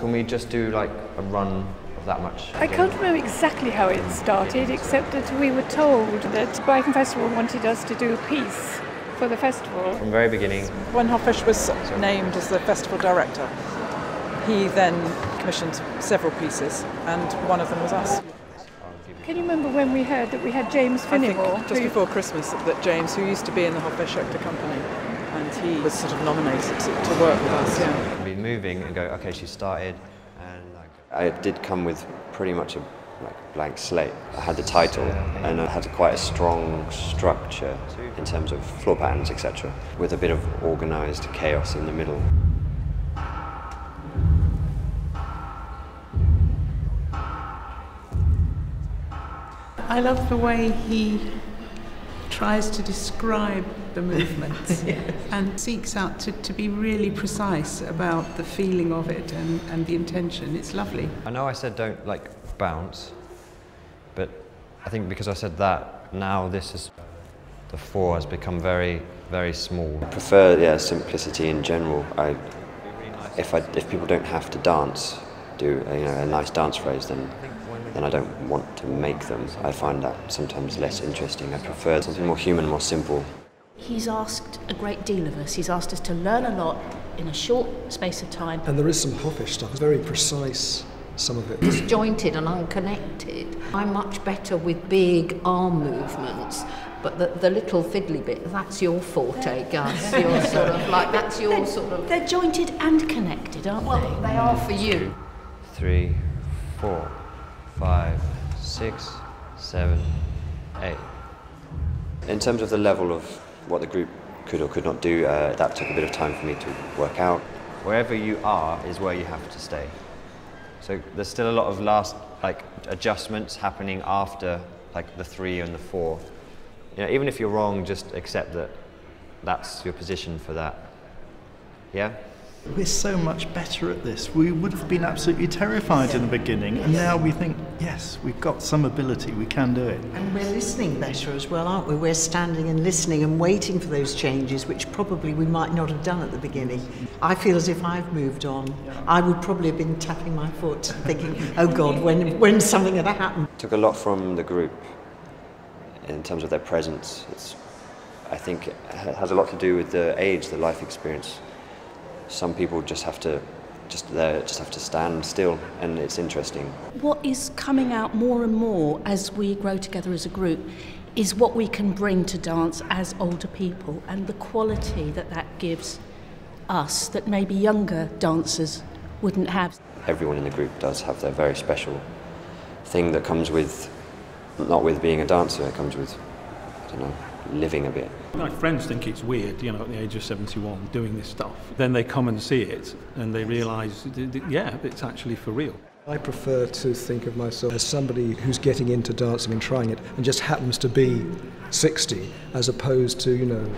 Can we just do like a run of that much? I can't remember exactly how it started, except that we were told that Brighton Festival wanted us to do a piece for the festival. From the very beginning. When Hofesh was named as the festival director, he then commissioned several pieces, and one of them was us. Can you remember when we heard that we had James Finnemore? I think just before Christmas, that James, who used to be in the Hofesh Shechter Company, and he was sort of nominated to work with us. Yeah. Be moving and go, okay, she started, and like I did come with pretty much a blank slate. I had the title, and I had quite a strong structure in terms of floor patterns, etc., with a bit of organised chaos in the middle. I love the way he tries to describe the movements yes. and seeks out to be really precise about the feeling of it and the intention. It's lovely. I know I said don't bounce, but I think because I said that, now this is, the four has become very, very small. I prefer simplicity in general. If people don't have to dance, do a nice dance phrase, then I don't want to make them. I find that sometimes less interesting. I prefer something more human, more simple. He's asked a great deal of us. He's asked us to learn a lot in a short space of time. And there is some Hofesh stuff. It's very precise, some of it. Disjointed and unconnected. I'm much better with big arm movements, but the little fiddly bit, that's your forte, Gus. You're sort of that's your sort of... They're jointed and connected, aren't they? Well, they are for you. 3, 4... 5, 6, 7, 8. In terms of the level of what the group could or could not do, that took a bit of time for me to work out. Wherever you are is where you have to stay. So there's still a lot of adjustments happening after the 3 and the 4. You know, even if you're wrong, just accept that that's your position for that. Yeah? We're so much better at this. We would have been absolutely terrified in the beginning, and now we think, yes, we've got some ability, we can do it. And we're listening better as well, aren't we? We're standing and listening and waiting for those changes, which probably we might not have done at the beginning. I feel as if I've moved on. I would probably have been tapping my foot, thinking, oh God, when's something going to happen? Took a lot from the group in terms of their presence. I think it has a lot to do with the age, the life experience. Some people just have to stand still, and it's interesting. What is coming out more and more as we grow together as a group is what we can bring to dance as older people, and the quality that gives us that maybe younger dancers wouldn't have. Everyone in the group does have their very special thing that comes with, not with being a dancer, it comes with, I don't know, living a bit. My friends think it's weird, you know, at the age of 71, doing this stuff. Then they come and see it, and they realise, yeah, it's actually for real. I prefer to think of myself as somebody who's getting into dancing and trying it, and just happens to be 60, as opposed to, you know,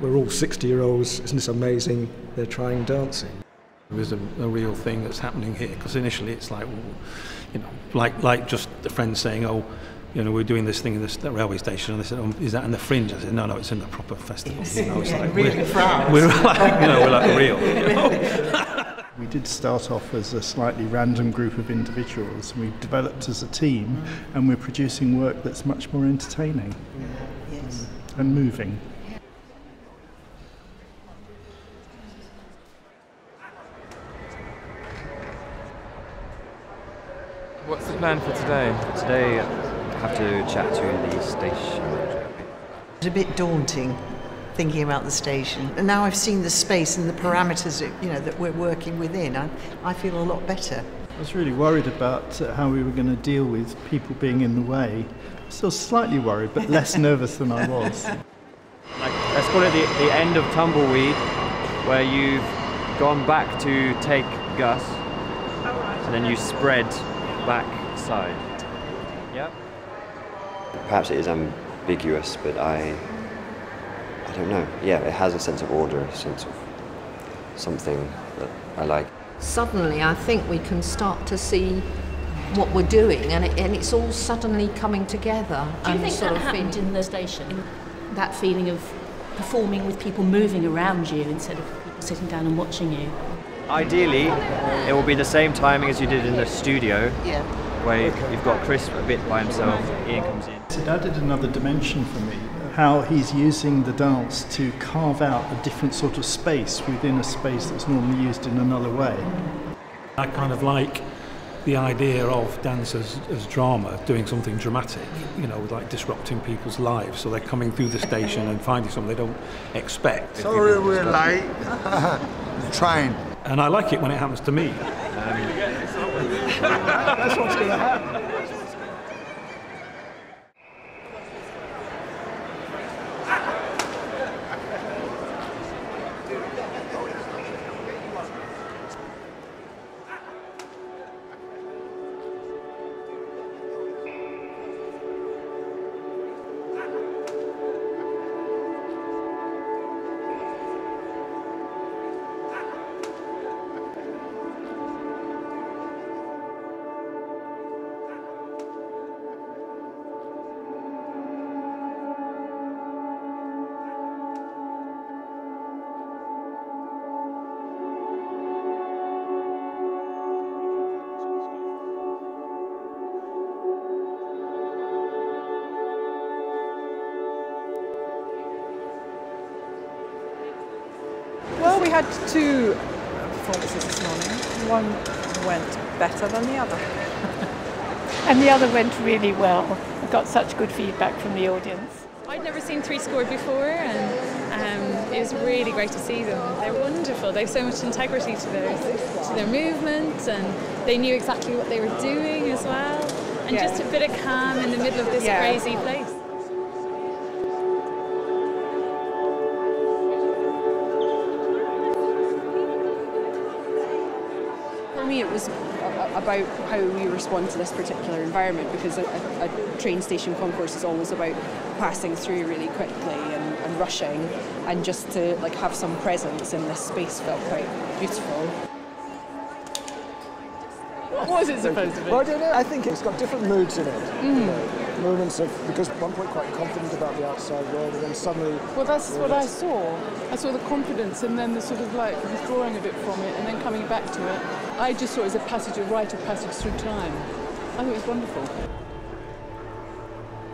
we're all 60-year-olds, isn't this amazing, they're trying dancing. There's a real thing that's happening here, because initially it's like, you know, like just a friend saying, oh, you know, we're doing this thing in the railway station, and they said, oh, is that in the Fringe? I said, no, it's in the proper festival. You know, it's we're real. You know? We did start off as a slightly random group of individuals. We've developed as a team, and we're producing work that's much more entertaining and moving. What's the plan for today? I have to chat to the station. It's a bit daunting thinking about the station, and now I've seen the space and the parameters that we're working within. I feel a lot better. I was really worried about how we were going to deal with people being in the way. I'm still slightly worried, but less nervous than I was. Let's call it the end of Tumbleweed, where you've gone back to take Gus, and then you spread back side. Yep. Perhaps it is ambiguous, but I don't know. Yeah, it has a sense of order, a sense of something that I like. Suddenly, I think we can start to see what we're doing, and it's all suddenly coming together. Do you think that happened in the station? That feeling of performing with people moving around you instead of people sitting down and watching you. Ideally, it will be the same timing as you did in the studio, yeah, where you've got Chris a bit by himself, Ian comes in. It added another dimension for me, how he's using the dance to carve out a different sort of space within a space that's normally used in another way. I kind of like the idea of dance as drama, doing something dramatic, you know, like disrupting people's lives, so they're coming through the station and finding something they don't expect. Sorry we're late, the train. And I like it when it happens to me. That's what's going to happen. Well, we had two performances this morning. One went better than the other. And the other went really well. I got such good feedback from the audience. I'd never seen Three Score before, and it was really great to see them. They're wonderful. They have so much integrity to their movement, and they knew exactly what they were doing as well. And yeah, just a bit of calm in the middle of this crazy place. It was about how we respond to this particular environment, because a train station concourse is always about passing through really quickly and rushing, and just to like have some presence in this space felt quite beautiful. What was it supposed to be? Well, I don't know. I think it's got different moods in it. Mm. Moments of, because at one point quite confident about the outside world, and then suddenly... Well, that's what I saw. I saw the confidence, and then the sort of like withdrawing a bit from it, and then coming back to it. I just saw it as a passage, a rite of passage through time. I think it was wonderful.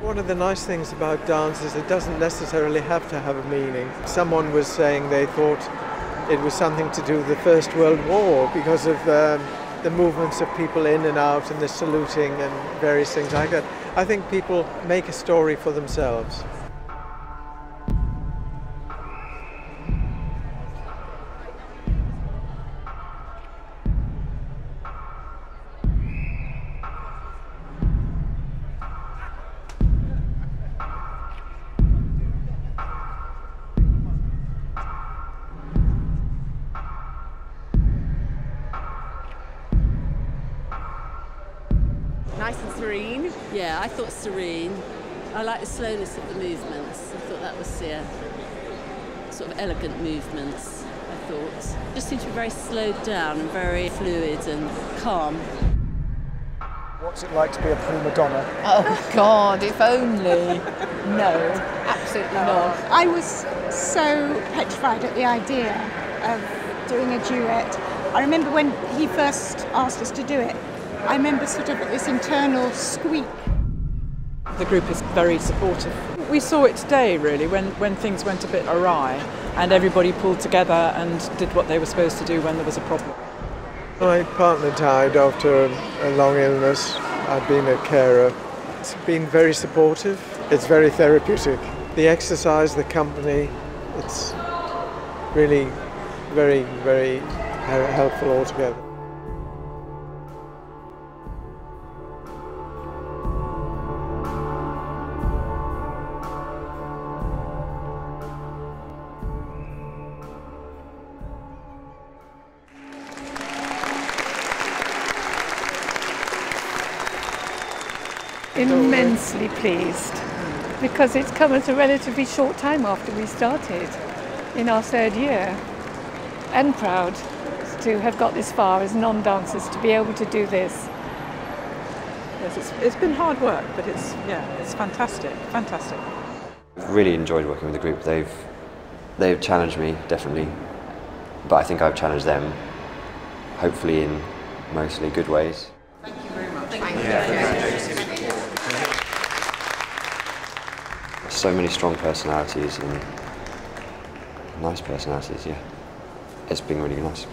One of the nice things about dance is it doesn't necessarily have to have a meaning. Someone was saying they thought it was something to do with the First World War because of the movements of people in and out and the saluting and various things like that. I think people make a story for themselves. Nice and serene. Yeah, I thought serene. I like the slowness of the movements. I thought that was, yeah, sort of elegant movements, I thought. It just seemed to be very slowed down and very fluid and calm. What's it like to be a prima donna? Oh, God, if only. No, absolutely not. I was so petrified at the idea of doing a duet. I remember when he first asked us to do it, I remember sort of this internal squeak. The group is very supportive. We saw it today, really, when things went a bit awry, and everybody pulled together and did what they were supposed to do when there was a problem. My partner died after a long illness. I've been a carer. It's been very supportive. It's very therapeutic. The exercise, the company, it's really very, very helpful altogether. Immensely pleased, because it's come as a relatively short time after we started in our third year, and proud to have got this far as non-dancers to be able to do this. Yes, it's been hard work, but it's, yeah, it's fantastic, fantastic. I've really enjoyed working with the group. They've challenged me, definitely, but I think I've challenged them, hopefully in mostly good ways. Thank you very much. Thank you. So many strong personalities and nice personalities, yeah. It's been really nice.